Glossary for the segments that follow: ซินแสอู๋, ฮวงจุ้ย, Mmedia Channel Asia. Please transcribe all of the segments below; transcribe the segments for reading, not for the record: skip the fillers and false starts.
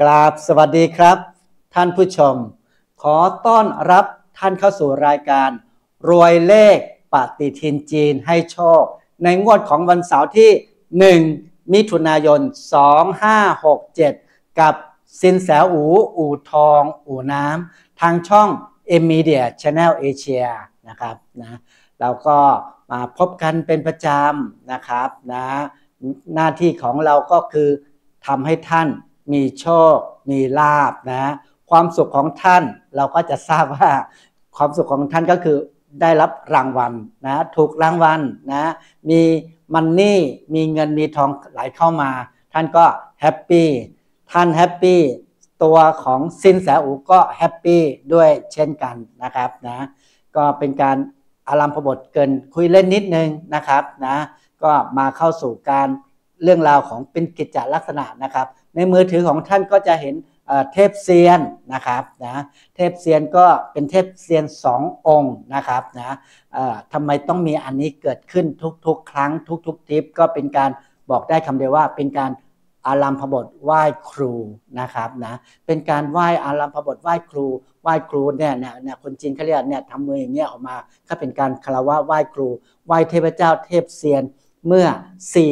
กราบสวัสดีครับท่านผู้ชมขอต้อนรับท่านเข้าสู่รายการรวยเลขปฏิทินจีนให้โชคในงวดของวันเสาร์ที่1มิถุนายน2567กับสินแสอู่อู่ทองอู่น้ำทางช่อง M-Media Channel Asia นะครับนะเราก็มาพบกันเป็นประจำนะครับนะหน้าที่ของเราก็คือทำให้ท่านมีโชคมีลาภนะความสุขของท่านเราก็จะทราบว่าความสุขของท่านก็คือได้รับรางวัลนะถูกรางวัลนะมีมันนี่มีเงินมีทองไหลเข้ามาท่านก็แฮปปี้ท่านแฮปปี้ตัวของสินแสอู่ก็แฮปปี้ด้วยเช่นกันนะครับนะก็เป็นการอารัมภบทเกินคุยเล่นนิดนึงนะครับนะก็มาเข้าสู่การเรื่องราวของเป็นกิจจลักษณะนะครับในมือถือของท่านก็จะเห็นเทพเซียนนะครับนะเทพเซียนก็เป็นเทพเซียนสององค์นะครับนะทำไมต้องมีอันนี้เกิดขึ้นทุกๆครั้งทุกๆทริปก็เป็นการบอกได้คำเดียวว่าเป็นการอารัมภบทไหว้ครูนะครับนะเป็นการไหว้อารัมภบทไหว้ครูเนี่ยคนจีนเขาเรียกเนี่ยทำมืออย่างเงี้ยออกมาก็เป็นการคารวะไหว้ครูไหว้เทพเจ้าเทพเซียนเมื่อ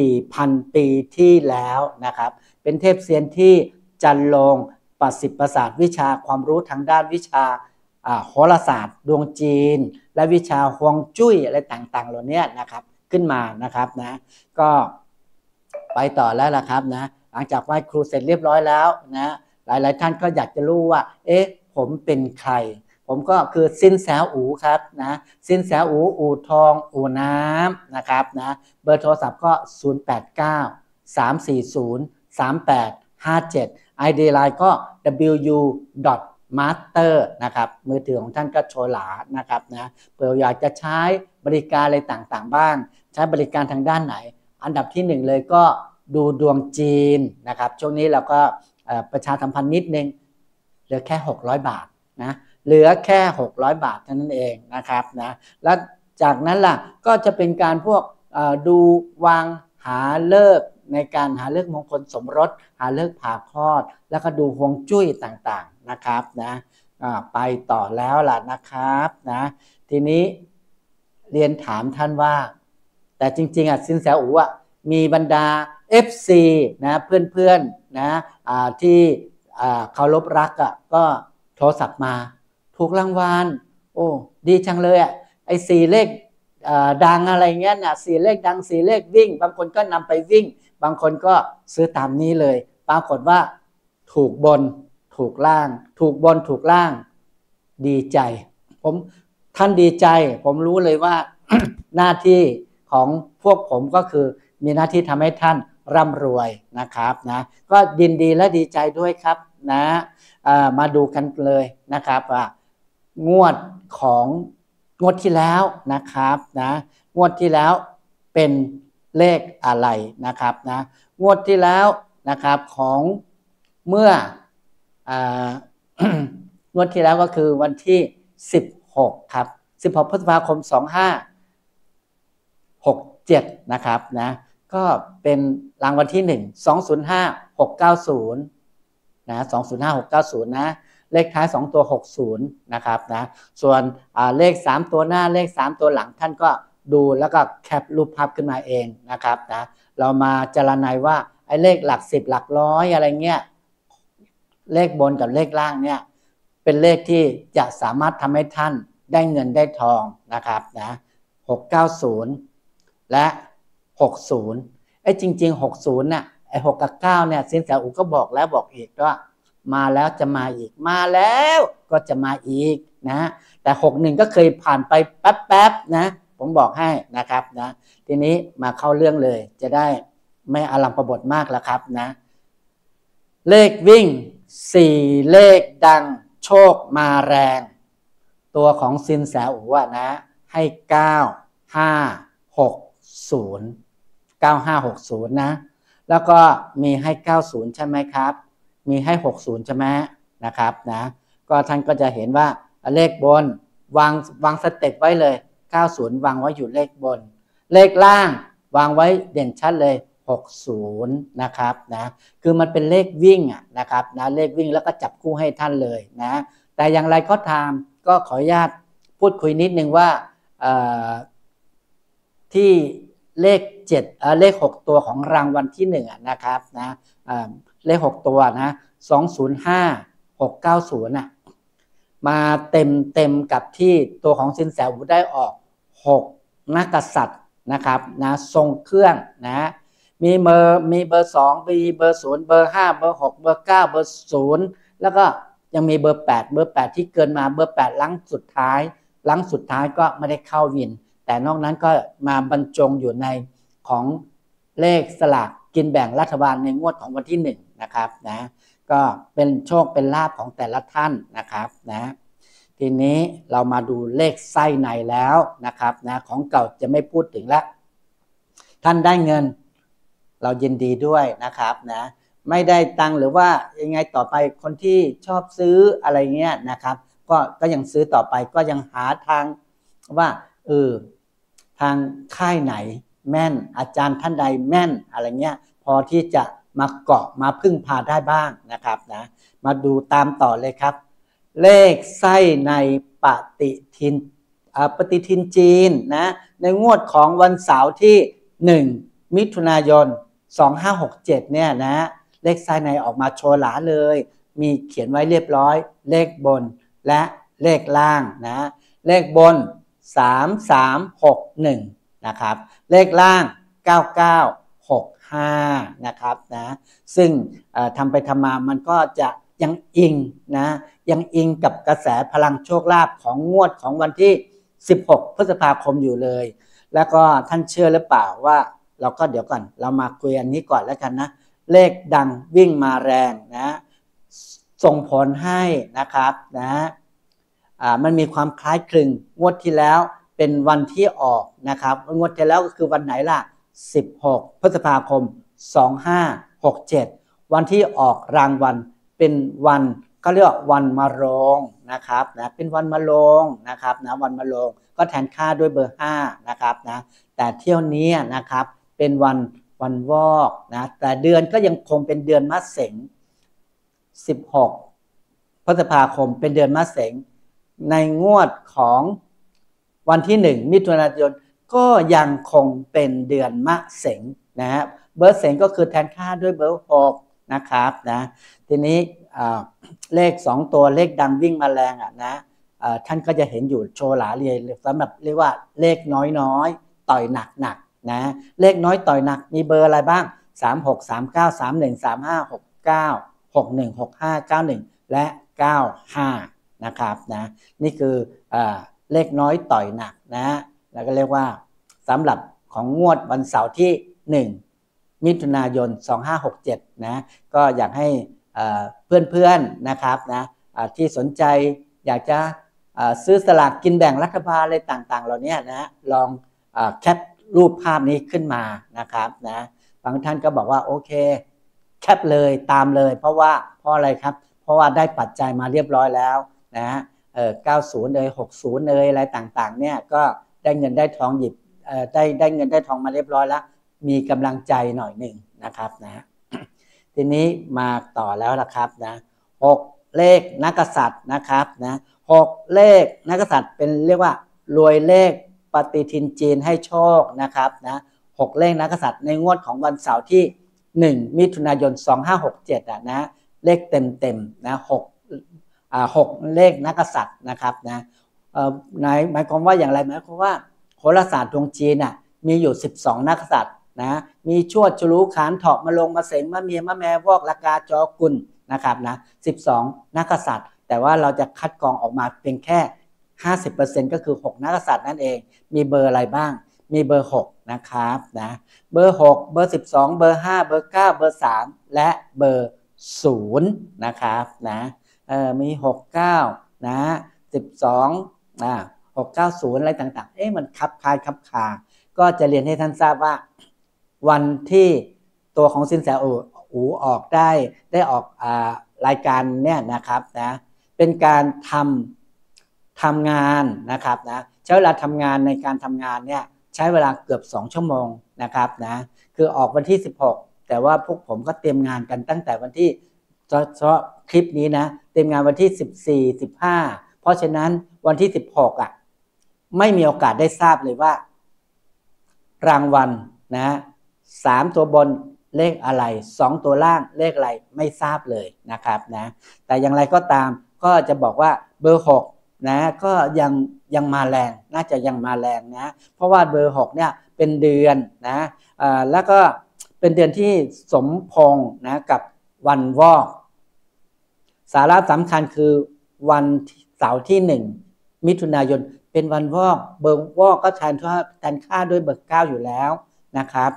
4,000 ปีที่แล้วนะครับเป็นเทพเซียนที่จันลงประสิทธิ์ประสาทวิชาความรู้ทางด้านวิชาโหราศาสตร์ดวงจีนและวิชาฮวงจุ้ยอะไรต่างๆเหล่านี้นะครับขึ้นมานะครับนะก็ไปต่อแล้วล่ะครับนะหลังจากไหว้ครูเสร็จเรียบร้อยแล้วนะหลายๆท่านก็อยากจะรู้ว่าเอ๊ะผมเป็นใครผมก็คือสินแสอู่ครับนะสินแสอู่อู่ทองอู่น้ำนะครับนะเบอร์โทรศัพท์ก็089 340 3857 ID Line ก็ wu.master นะครับมือถือของท่านก็โชว์หลานะครับนะเผื่ออยากจะใช้บริการอะไรต่างๆบ้างใช้บริการทางด้านไหนอันดับที่1เลยก็ดูดวงจีนนะครับช่วงนี้เราก็ประชาสัมพันธ์นิดนึงเหลือแค่600บาทนะเหลือแค่600บาทเท่านั้นเองนะครับนะแล้วจากนั้นล่ะก็จะเป็นการพวกดูวางหาเลิกในการหาเลิกมงคลสมรสหาเลิกผ่าคลอดแล้วก็ดูฮวงจุ้ยต่างๆนะครับนะไปต่อแล้วล่ะนะครับนะทีนี้เรียนถามท่านว่าแต่จริงๆอ่ะสินแสอู่อ่ะมีบรรดา FC นะเพื่อนๆนะที่เคารพรักอ่ะก็โทรศัพท์มาถูกรางวัลโอ้ดีจังเลยอ่ะไอ้สี่เลขดังอะไรเงี้ยนะสี่เลขดังสี่เลขวิ่งบางคนก็นำไปวิ่งบางคนก็ซื้อตามนี้เลยปรากฏว่าถูกบนถูกล่างถูกบนถูกล่างดีใจผมท่านดีใจผมรู้เลยว่า หน้าที่ของพวกผมก็คือมีหน้าที่ทำให้ท่านร่ำรวยนะครับนะก็ยินดีและดีใจด้วยครับนะมาดูกันเลยนะครับว่างวดของงวดที่แล้วนะครับนะงวดที่แล้วเป็นเลขอะไรนะครับนะงวดที่แล้วนะครับของเมื่อ งวดที่แล้วก็คือวันที่16ครับ16พฤษภาคม2567นะครับนะก็เป็นรางวัลที่1 205690นะ205690นะเลขท้าย2ตัว60นะครับนะส่วนเลข3ตัวหน้าเลข3ตัวหลังท่านก็ดูแล้วก็แคปรูปภาพขึ้นมาเองนะครับนะเรามาจารณาว่าไอ้เลขหลัก10หลักร้อยอะไรเงี้ยเลขบนกับเลขล่างเนี่ยเป็นเลขที่จะสามารถทำให้ท่านได้เงินได้ทองนะครับนะ690และ60ไอ้จริงๆ60น่ะไอ้6กับ9เนี่ยสินแสอู่ก็บอกแล้วบอกอีกว่ามาแล้วจะมาอีกมาแล้วก็จะมาอีกนะแต่61ก็เคยผ่านไปแป๊บๆนะผมบอกให้นะครับนะทีนี้มาเข้าเรื่องเลยจะได้ไม่อารัมภบทมากแล้วครับนะเลขวิ่ง4เลขดังโชคมาแรงตัวของสินแสอู่นะให้9560นะแล้วก็มีให้90ใช่ไหมครับมีให้60ใช่ไหมนะครับนะก็ท่านก็จะเห็นว่าเลขบนวางสเต็ปไว้เลย90วางไว้อยู่เลขบนเลขล่างวางไว้เด่นชัดเลย 60นะครับนะคือมันเป็นเลขวิ่งนะครับนะเลขวิ่งแล้วก็จับคู่ให้ท่านเลยนะแต่อย่างไรก็ตามก็ขออนุญาตพูดคุยนิดนึงว่าที่เลข7เลข6ตัวของรางวัลที่1นะครับนะเลข6ตัวนะ205 690นะมาเต็มกับที่ตัวของสินแสอู๋ได้ออก6นักกษัตริย์นะครับนะทรงเครื่องนะมีเบอร์2มีเบอร์0เบอร์5เบอร์6เบอร์9เบอร์0แล้วก็ยังมีเบอร์8ที่เกินมาเบอร์8หลังสุดท้ายก็ไม่ได้เข้าวินแต่นอกนั้นก็มาบรรจงอยู่ในของเลขสลากกินแบ่งรัฐบาลในงวดของวันที่1นะครับนะก็เป็นโชคเป็นลาภของแต่ละท่านนะครับนะทีนี้เรามาดูเลขไส้ในแล้วนะครับนะของเก่าจะไม่พูดถึงละท่านได้เงินเรายินดีด้วยนะครับนะไม่ได้ตังหรือว่ายังไงต่อไปคนที่ชอบซื้ออะไรเงี้ยนะครับก็ยังซื้อต่อไปก็ยังหาทางว่าทางค่ายไหนแม่นอาจารย์ท่านใดแม่นอะไรเงี้ยพอที่จะมาเกาะมาพึ่งพาได้บ้างนะครับนะมาดูตามต่อเลยครับเลขไส้ในปฏิทินจีนนะในงวดของวันเสาร์ที่1มิถุนายน2567เนี่ยนะเลขไส้ในออกมาโชว์หลาเลยมีเขียนไว้เรียบร้อยเลขบนและเลขล่างนะเลขบน3361นะครับเลขล่าง9965นะครับนะซึ่งทำไปทำมามันก็จะยังอิงนะยังอิงกับกระแสพลังโชคลาภของงวดของวันที่16พฤษภาคมอยู่เลยแล้วก็ท่านเชื่อหรือเปล่าว่าเราก็เดี๋ยวก่อนเรามาคุยอันนี้ก่อนแล้วกันนะเลขดังวิ่งมาแรงนะส่งผลให้นะครับนะมันมีความคล้ายคลึงงวดที่แล้วเป็นวันที่ออกนะครับงวดที่แล้วก็คือวันไหนล่ะ16พฤษภาคม2567วันที่ออกรางวัลเป็นวันก็เรียกว่าวันมะโรงนะครับนะเป็นวันมะโรงนะครับนะวันมะโรงก็แทนค่าด้วยเบอร์5นะครับนะแต่เที่ยวนี้นะครับเป็นวันวอกนะแต่เดือนก็ยังคงเป็นเดือนมะเส็ง16พฤษภาคมเป็นเดือนมะเส็งในงวดของวันที่1มิถุนายนก็ยังคงเป็นเดือนมะเส็งนะครับเบอร์เส็งก็คือแทนค่าด้วยเบอร์6นะครับนะทีนี้เลข2ตัวเลขดังวิ่งมาแรงนะท่านก็จะเห็นอยู่โชว์หลาเรียสำหรับเรียกว่าเลขน้อยต่อยหนักนะเลขน้อยต่อยหนักมีเบอร์อะไรบ้าง36 39 31 35 69 61 65 91และ95นะครับนะนี่คือเลขน้อยต่อยหนักนะแล้วก็เรียกว่าสำหรับของงวดวันเสาร์ที่1มิถุนายน2567นะก็อยากให้เพื่อนๆนะครับนะที่สนใจอยากจะซื้อสลากกินแบ่งรัฐบาลอะไรต่างๆเหล่านี้นะลองแคปรูปภาพนี้ขึ้นมานะครับนะบางท่านก็บอกว่าโอเคแคปเลยตามเลยเพราะอะไรครับเพราะว่าได้ปัจจัยมาเรียบร้อยแล้วนะ90เลย60เลยอะไรต่างๆเนี่ยก็ได้เงินได้ทองหยิบได้เงินได้ทองมาเรียบร้อยแล้วมีกำลังใจหน่อยหนึ่งนะครับนะทีนี้มาต่อแล้วล่ะครับนะ6เลขนักกษัตริย์นะครับนะ6เลขนักกษัตริย์เป็นเรียกว่ารวยเลขปฏิทินจีนให้โชคนะครับนะ6เลขนักกษัตริย์ในงวดของวันเสาร์ที่1มิถุนายน2567นะเลขเต็มนะ6เลขนักกษัตริย์นะครับนะหมายความว่าอย่างไรหมายความว่าโหราศาสตร์ดวงจีนน่ะมีอยู่12นักกษัตริย์นะมีชวดชลูขานเถาะมะลงมะเส็งมะเมียมะแมวอกละกาจอกุลนะครับนะ12นักกษัตริย์แต่ว่าเราจะคัดกรองออกมาเป็นแค่ 50% ก็คือ6นักกษัตริย์นั่นเองมีเบอร์อะไรบ้างมีเบอร์6นะครับนะเบอร์6เบอร์12เบอร์5เบอร์9เบอร์3และเบอร์0นะครับนะมี69นะ12690อะไรต่างๆมันคับคาก็จะเรียนให้ท่านทราบว่าวันที่ตัวของสินแสอู๋ออกได้ออกรายการเนี่ยนะครับนะเป็นการทำงานนะครับนะใช้เวลาทำงานในการทำงานเนี่ยใช้เวลาเกือบ2 ชั่วโมงนะครับนะ คือออกวันที่16แต่ว่าพวกผมก็เตรียมงานกันตั้งแต่วันที่เฉพาะคลิปนี้นะเตรียมงานวันที่14 15เพราะฉะนั้นวันที่16อ่ะไม่มีโอกาสได้ทราบเลยว่ารางวัลนะ3ตัวบนเลขอะไร2ตัวล่างเลขอะไรไม่ทราบเลยนะครับนะแต่อย่างไรก็ตามก็จะบอกว่าเบอร์6นะก็ยังมาแรงน่าจะยังมาแรงนะเพราะว่าเบอร์6เนี่ยเป็นเดือนนะแล้วก็เป็นเดือนที่สมพงษ์นะกับวันวอกสาระสำคัญคือวันเสาร์ที่1มิถุนายนเป็นวันวอกเบอร์วอกก็แทนค่าด้วยเบอร์9อยู่แล้วนะครับ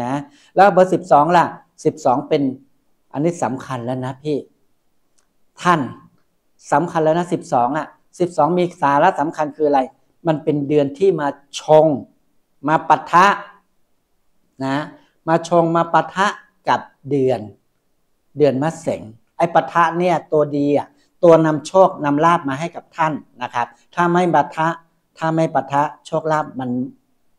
นะแล้วเบอร์12ล่ะ12เป็นอันนี้สำคัญแล้วนะพี่ท่านสำคัญแล้วนะ12อ่ะ12มีสาระสำคัญคืออะไรมันเป็นเดือนที่มาชงมาปะทะนะมาชงมาปะทะกับเดือนมะเส็งไอ้ปะทะเนี่ยตัวดีอ่ะตัวนำโชคนำลาภมาให้กับท่านนะครับถ้าไม่ปะทะโชคลาภมัน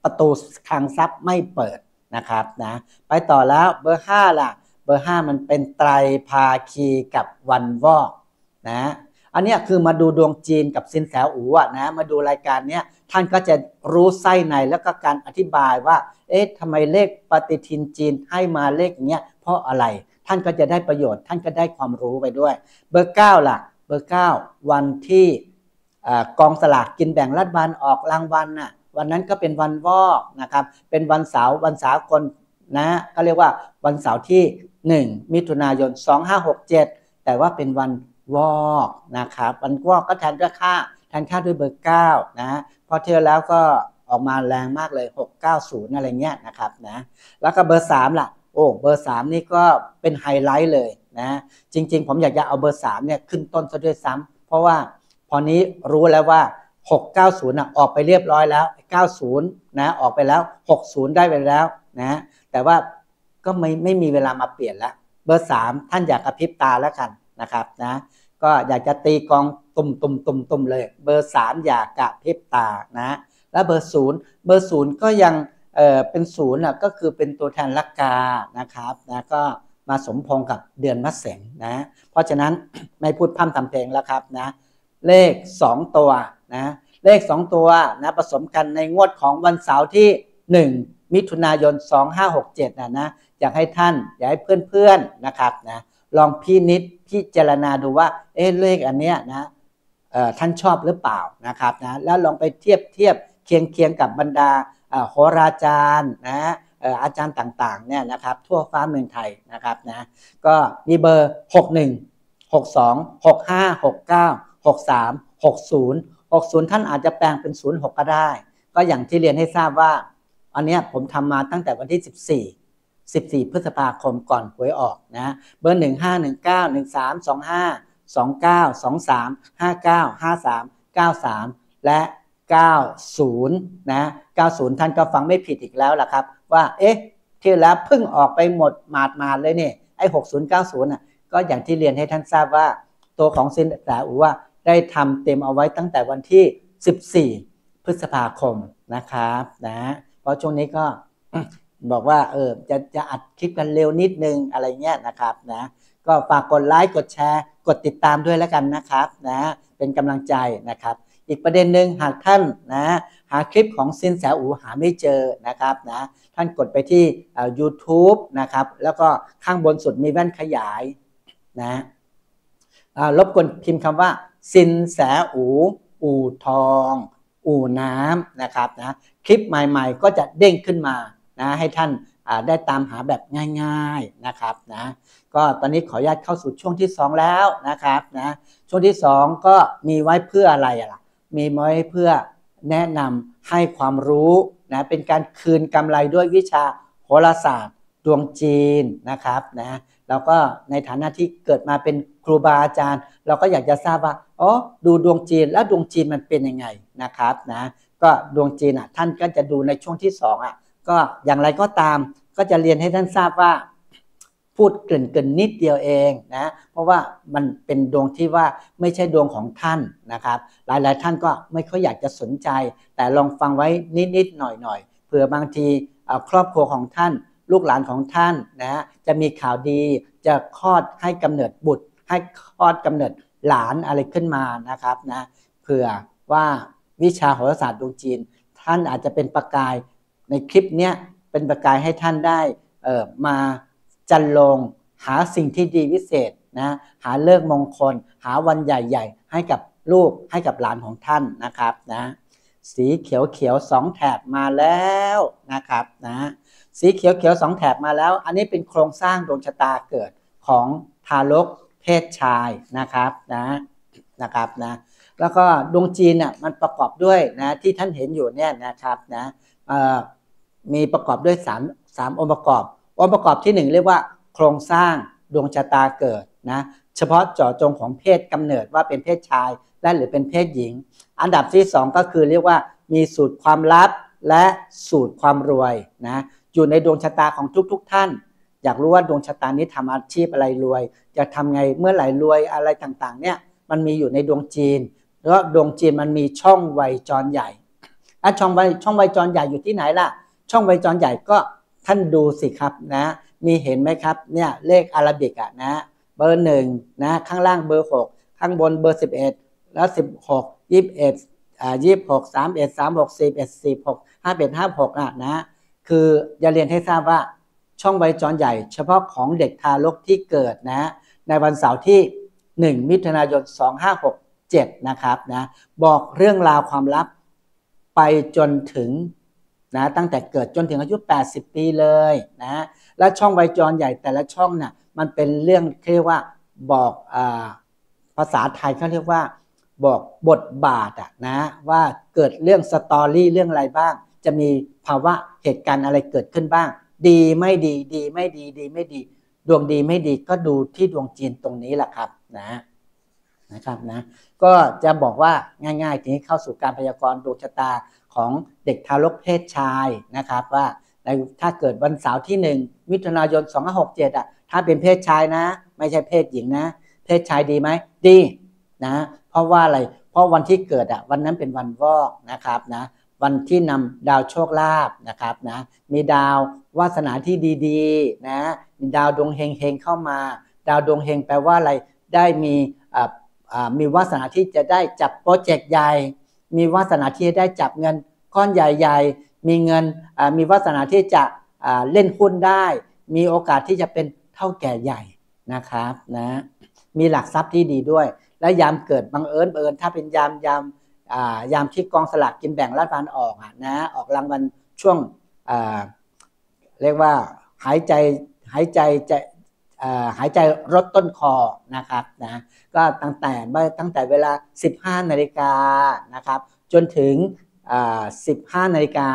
ประตูคลังทรัพย์ไม่เปิดนะครับนะไปต่อแล้วเบอร์5ล่ะเบอร์5มันเป็นไตรภาคีกับวันวอกนะอันนี้คือมาดูดวงจีนกับสินแสอู๋นะมาดูรายการนี้ท่านก็จะรู้ไส้ในแล้วก็การอธิบายว่าเอ๊ะทำไมเลขปฏิทินจีนให้มาเลขอย่างเงี้ยเพราะอะไรท่านก็จะได้ประโยชน์ท่านก็ได้ความรู้ไปด้วยเบอร์9ล่ะเบอร์9วันที่กองสลากกินแบ่งรัฐบาลออกรางวัลน่ะวันนั้นก็เป็นวันวอกนะครับเป็นวันเสาร์วันสากลนะก็เรียกว่าวันเสาร์ที่1มิถุนายน2567แต่ว่าเป็นวันวอกนะครับวันวอกก็แทนค่าด้วยเบอร์9นะพอเที่ยวแล้วก็ออกมาแรงมากเลย690อะไรเงี้ยนะครับนะแล้วก็เบอร์3ล่ะโอ้เบอร์3นี่ก็เป็นไฮไลท์เลยนะจริงๆผมอยากจะเอาเบอร์3เนี่ยขึ้นต้นซะด้วยซ้ำเพราะว่าพอนี้รู้แล้วว่า690นะออกไปเรียบร้อยแล้ว90นะออกไปแล้ว60ได้ไปแล้วนะแต่ว่าก็ไม่มีเวลามาเปลี่ยนละเบอร์3ท่านอยากกระพริบตาแล้วกันนะครับนะก็อยากจะตีกองตุ่มเลยเบอร์3อยากกระพริบตานะและเบอร์0เบอร์0ก็ยังเป็น0นะก็คือเป็นตัวแทนลักกานะครับนะก็มาสมพงษ์กับเดือนมะเส็งนะเพราะฉะนั้นไม่พูดพร่ำทำเพลงแล้วครับนะเลข2ตัวนะเลข2ตัวนะผสมกันในงวดของวันเสาร์ที่1มิถุนายน2567นะอยากให้ท่านอยากให้เพื่อนๆนะครับนะลองพิจารณาดูว่าเลขอันเนี้ยนะท่านชอบหรือเปล่านะครับนะแล้วลองไปเทียบเคียงกับบรรดาโหราจารย์นะอาจารย์ต่างๆเนี่ยนะครับทั่วฟ้าเมืองไทยนะครับนะก็มีเบอร์61 62 65 69 63 60ท่านอาจจะแปลงเป็น06ก็ได้ก็อย่างที่เรียนให้ทราบว่าอันเนี้ยผมทำมาตั้งแต่วันที่14พฤษภาคมก่อนหวยออกนะเบอร์15 19 13 25 29 23 59 53 93และ90นะ90ท่านก็ฟังไม่ผิดอีกแล้วล่ะครับว่าที่แล้วเพิ่งออกไปหมดหมาดเลยเนี่ยไอ้60 90น่ะก็อย่างที่เรียนให้ท่านทราบว่าตัวของสินแสอู๋ว่าได้ทำเต็มเอาไว้ตั้งแต่วันที่14พฤษภาคมนะครับนะเพราะช่วงนี้ก็บอกว่าจะอัดคลิปกันเร็วนิดนึงอะไรเงี้ยนะครับนะก็ฝากกดไลค์กดแชร์กดติดตามด้วยแล้วกันนะครับนะเป็นกำลังใจนะครับอีกประเด็นหนึ่งหากท่านนะหาคลิปของสินแสอู๋หาไม่เจอนะครับนะท่านกดไปที่ YouTube นะครับแล้วก็ข้างบนสุดมีแว่นขยายนะรบกวนพิมพ์คำว่าสินแสอู๋อู่ทองอู่น้ำนะครับนะคลิปใหม่ๆก็จะเด้งขึ้นมานะให้ท่านได้ตามหาแบบง่ายๆนะครับนะก็ตอนนี้ขออนุญาตเข้าสู่ช่วงที่2แล้วนะครับนะช่วงที่2ก็มีไว้เพื่ออะไรล่ะมีไว้เพื่อแนะนำให้ความรู้นะเป็นการคืนกำไรด้วยวิชาโหราศาสตร์ดวงจีนนะครับนะแล้วก็ในฐานะที่เกิดมาเป็นครูบาอาจารย์เราก็อยากจะทราบว่าดูดวงจีนแล้วดวงจีนมันเป็นยังไงนะครับนะก็ดวงจีนท่านก็จะดูในช่วงที่2ก็อย่างไรก็ตามก็จะเรียนให้ท่านทราบว่าพูดเกริ่นนิดเดียวเองนะเพราะว่ามันเป็นดวงที่ว่าไม่ใช่ดวงของท่านนะครับหลายๆท่านก็ไม่ค่อยอยากจะสนใจแต่ลองฟังไว้นิดๆหน่อยๆเผื่อบางทีครอบครัวของท่าน ลูกหลานของท่านนะฮะจะมีข่าวดีจะคลอดให้กำเนิดบุตรให้คลอดกำเนิดหลานอะไรขึ้นมานะครับนะเผื่อว่าวิชาโหราศาสตร์ดวงจีนท่านอาจจะเป็นประกายในคลิปเนี้ยเป็นประกายให้ท่านได้มาจันลงหาสิ่งที่ดีวิเศษนะหาเลิกมงคลหาวันใหญ่ๆให้กับลูกให้กับหลานของท่านนะครับนะสีเขียวเขียวสองแถบมาแล้วนะครับนะสีเขียวเขียวสองแถบมาแล้วอันนี้เป็นโครงสร้างดวงชะตาเกิดของทารกเพศชายนะครับนะครับนะแล้วก็ดวงจีนน่ะมันประกอบด้วยนะที่ท่านเห็นอยู่เนี่ยนะครับนะมีประกอบด้วย3องค์ประกอบที่1เรียกว่าโครงสร้างดวงชะตาเกิดนะเฉพาะเจาะจงของเพศกำเนิดว่าเป็นเพศชายและหรือเป็นเพศหญิงอันดับที่2ก็คือเรียกว่ามีสูตรความลับและสูตรความรวยนะอยู่ในดวงชะตาของทุกๆท่านอยากรู้ว่าดวงชะตานี้ทำอาชีพอะไรรวยจะทำไงเมื่อไหร่รวยอะไรต่างๆเนี่ยมันมีอยู่ในดวงจีนแล้วดวงจีนมันมีช่องไวจรใหญ่ช่องไวจรใหญ่อยู่ที่ไหนล่ะช่องไวจรใหญ่ก็ท่านดูสิครับนะมีเห็นไหมครับเนี่ยเลขอาราบิกอะนะเบอร์1นะข้างล่างเบอร์6ข้างบนเบอร์11แล้ว16 21 26 31 36 41 46 51 56อ่ะนะคือจะเรียนให้ทราบว่าช่องไวจรใหญ่เฉพาะของเด็กทารกที่เกิดนะในวันเสาร์ที่1 มิถุนายน 2567นะครับนะบอกเรื่องราวความลับไปจนถึงนะตั้งแต่เกิดจนถึงอายุ80ปีเลยนะและช่องไวจรใหญ่แต่ละช่องน่ะมันเป็นเรื่องเรียกว่าบอกภาษาไทยเขาเรียกว่าบอกบทบาทอะนะว่าเกิดเรื่องสตอรี่เรื่องอะไรบ้างจะมีภาวะเหตุการณ์อะไรเกิดขึ้นบ้างดีไม่ดีดีไม่ดีดีไม่ดีดวงดีไม่ดีก็ดูที่ดวงจีนตรงนี้แหละครับนะครับนะก็จะบอกว่าง่ายๆทีนี้เข้าสู่การพยากรณ์ดวงชะตาของเด็กทารกเพศชายนะครับว่าถ้าเกิดวันเสาร์ที่1 มิถุนายน 2567อ่ะถ้าเป็นเพศชายนะไม่ใช่เพศหญิงนะเพศชายดีไหมดีนะเพราะว่าอะไรเพราะวันที่เกิดอ่ะวันนั้นเป็นวันวอกนะครับนะวันที่นำดาวโชคลาภนะครับนะมีดาววาสนาที่ดีๆนะมีดาวดวงเฮงๆเข้ามาดาวดวงเฮงแปลว่าอะไรได้มีวาสนาที่จะได้จับโปรเจกต์ใหญ่มีวาสนาที่จะได้จับเงินก้อนใหญ่ๆมีเงินมีวาสนาที่จะเล่นหุ้นได้มีโอกาสที่จะเป็นเท่าแก่ใหญ่นะครับนะมีหลักทรัพย์ที่ดีด้วยและยามเกิดบังเอิญถ้าเป็นยามที่กองสลากกินแบ่งรัฐบาลออกนะออกรางวัลช่วงเรียกว่าหายใจลดต้นคอนะครับนะก็ตั้งแต่เวลา 15 นาฬิกานะครับจนถึง 15 นาฬิกา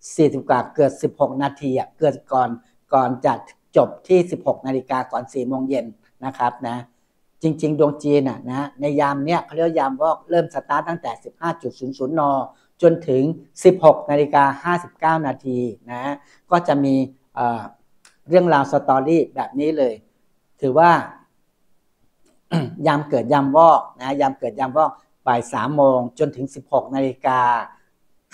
40 กว่าเกิด16 นาทีเกิดก่อนจะจบที่16 นาฬิกาก่อน4 โมงเย็นนะครับนะจริงๆดวงจีนนะในยามเนี้ยเขาเรียกยามวอกเริ่มสตาร์ตตั้งแต่ 15.00 น.จนถึง 16 นาฬิกา 59 นาทีนะก็จะมีเรื่องราวสตอรี่แบบนี้เลยถือว่า ยามเกิดยามวอกนะยามเกิดยามวอกบ่าย3 โมงจนถึง 16 นาฬิก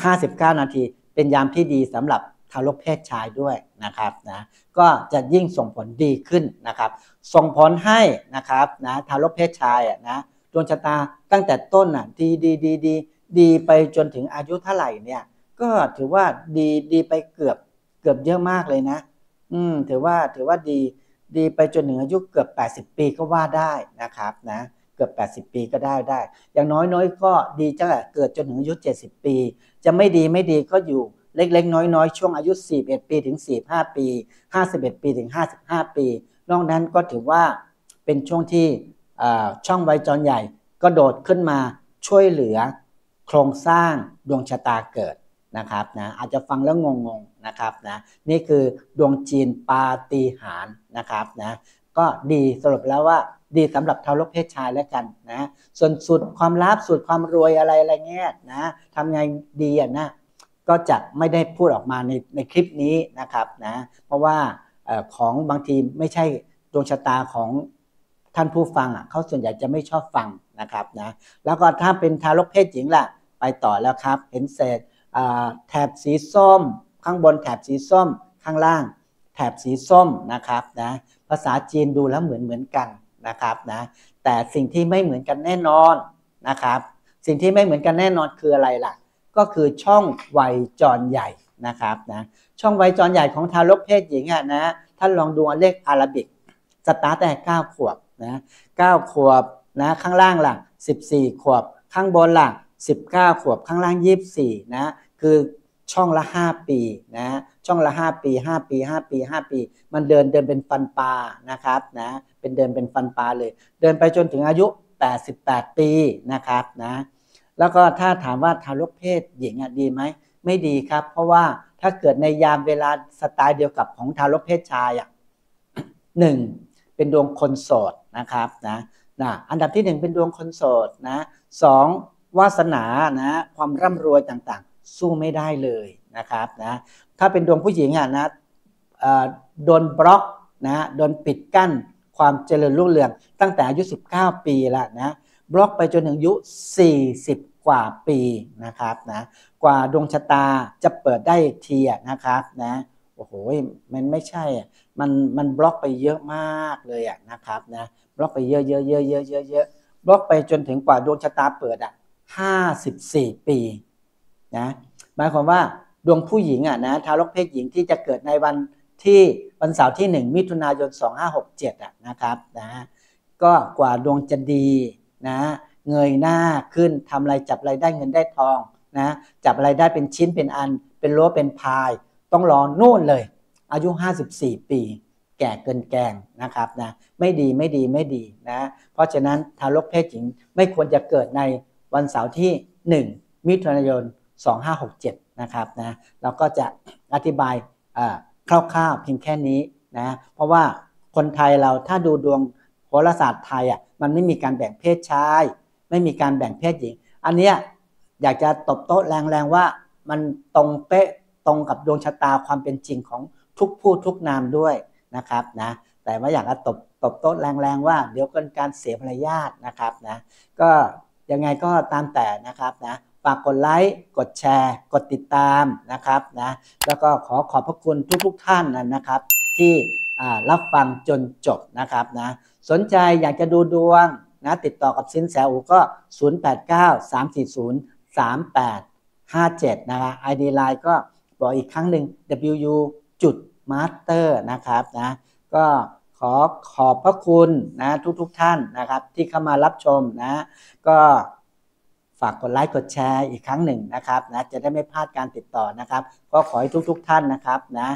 า 59 นาทีเป็นยามที่ดีสำหรับทารกเพศชายด้วยนะครับนะก็จะยิ่งส่งผลดีขึ้นนะครับส่งผลให้นะครับนะทารกเพศชายนะดวงชะตาตั้งแต่ต้นน่ะดีไปจนถึงอายุเท่าไหร่เนี่ยก็ถือว่าดีไปเกือบเยอะมากเลยนะถือว่าดีไปจนถึงอายุเกือบ80ปีก็ว่าได้นะครับนะเกือบ80ปีก็ได้อย่างน้อยๆก็ดีจะเกิดจนถึงอายุ70ปีจะไม่ดีก็อยู่เล็กๆน้อยๆช่วงอายุ41 ปีถึง 45 ปี51 ปีถึง 55 ปีนอกนั้นก็ถือว่าเป็นช่วงที่ช่องไวจรใหญ่ก็โดดขึ้นมาช่วยเหลือโครงสร้างดวงชะตาเกิดนะครับนะอาจจะฟังแล้วงงๆนะครับนะนี่คือดวงจีนปาฏิหาริย์นะครับนะก็ดีสรุปแล้วว่าดีสำหรับทารกเพศชายแล้วกันนะส่วนสูตรความลับสูตรความรวยอะไรเงี้ยนะทำไงดีอ่ะนะก็จะไม่ได้พูดออกมาในคลิปนี้นะครับนะเพราะว่าของบางทีไม่ใช่ดวงชะตาของท่านผู้ฟังอ่ะเขาส่วนใหญ่จะไม่ชอบฟังนะครับนะแล้วก็ถ้าเป็นทารกเพศหญิงล่ะไปต่อแล้วครับเห็นเศษแถบสีส้มข้างบนแถบสีส้มข้างล่าง แถบสีส้มนะครับนะภาษาจีนดูแล้วเหมือนกันนะครับนะแต่สิ่งที่ไม่เหมือนกันแน่นอนนะครับสิ่งที่ไม่เหมือนกันแน่นอนคืออะไรล่ะก็คือช่องวัยจรใหญ่นะครับนะช่องวัยจรใหญ่ของทารกเพศหญิงอ่ะนะท่านลองดูเลขอาราบิกสตาร์ทแต่9ขวบนะ9ขวบนะข้างล่างล่ะ14ขวบข้างบนล่ะ19ขวบข้างล่าง24นะคือช่องละ5ปีนะช่องละ5ปี5ปี5ปี5ปีมันเดินเป็นฟันปลานะครับนะเป็นฟันปลาเลยเดินไปจนถึงอายุ88ปีนะครับนะแล้วก็ถ้าถามว่าทารกเพศหญิงดีไหมไม่ดีครับเพราะว่าถ้าเกิดในยามเวลาสไตล์เดียวกับของทารกเพศชาย1เป็นดวงคนโสดนะครับนะอันดับที่1เป็นดวงคนโสดนะ2วาสนานะความร่ำรวยต่างๆสู้ไม่ได้เลยนะครับนะถ้าเป็นดวงผู้หญิงนะโดนบล็อกนะโดนปิดกั้นความเจริญรุ่งเรืองตั้งแต่อายุ19ปีแล้วนะบล็อกไปจนถึงอายุ40กว่าปีนะครับนะกว่าดวงชะตาจะเปิดได้ทีนะครับนะโอ้โหมันไม่ใช่มันบล็อกไปเยอะมากเลยนะครับนะบล็อกไปเยอะบล็อกไปจนถึงกว่าดวงชะตาเปิด54ปีนะหมายความว่าดวงผู้หญิงนะทารกเพศหญิงที่จะเกิดในวันเสาร์ที่1มิถุนายน2567นะครับนะก็กว่าดวงจะดีนะเงยหน้าขึ้นทำอะไรจับอะไรได้เงินได้ทองนะจับอะไรได้เป็นชิ้นเป็นอันเป็นโลเป็นพายต้องรอนู่นเลยอายุ54ปีแก่เกินแกงนะครับนะไม่ดีนะเพราะฉะนั้นทารกเพศหญิงไม่ควรจะเกิดในวันเสาร์ที่1มิถุนายน2567นะครับนะเราก็จะอธิบายคร่าวๆเพียงแค่นี้นะเพราะว่าคนไทยเราถ้าดูดวงโหราศาสตร์ไทยมันไม่มีการแบ่งเพศชายไม่มีการแบ่งเพศหญิงอันเนี้ยอยากจะตบโต๊ะแรงๆว่ามันตรงเป๊ะตรงกับดวงชะตาความเป็นจริงของทุกผู้ทุกนามด้วยนะครับนะแต่ว่าอยากจะตบโต๊ะแรงๆว่าเดี๋ยวเกิดการเสียมารยาทนะครับนะก็ยังไงก็ตามแต่นะครับนะฝากกดไลค์กดแชร์กดติดตามนะครับนะแล้วก็ขอบพระคุณทุกท่านนะครับที่รับฟังจนจบนะครับนะสนใจอยากจะดูดวงนะติดต่อกับสินแสอู๋ก็089-340-3857นะครับ ID Line ก็บอกอีกครั้งหนึ่ง wu.master นะครับนะก็ขอบพระคุณนะทุกท่านนะครับที่เข้ามารับชมนะก็ฝากกดไลค์กดแชร์อีกครั้งหนึ่งนะครับนะจะได้ไม่พลาดการติดต่อนะครับก็ขอให้ทุกท่านนะครับนะ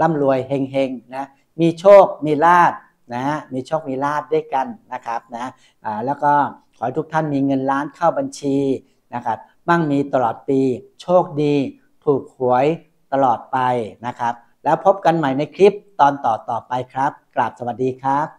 ร่ำรวยเฮงๆนะมีโชคมีลาภนะมีโชคมีลาภด้วยกันนะครับนะแล้วก็ขอให้ทุกท่านมีเงินล้านเข้าบัญชีนะครับมั่งมีตลอดปีโชคดีถูกหวยตลอดไปนะครับแล้วพบกันใหม่ในคลิปตอนต่อไปครับกราบสวัสดีครับ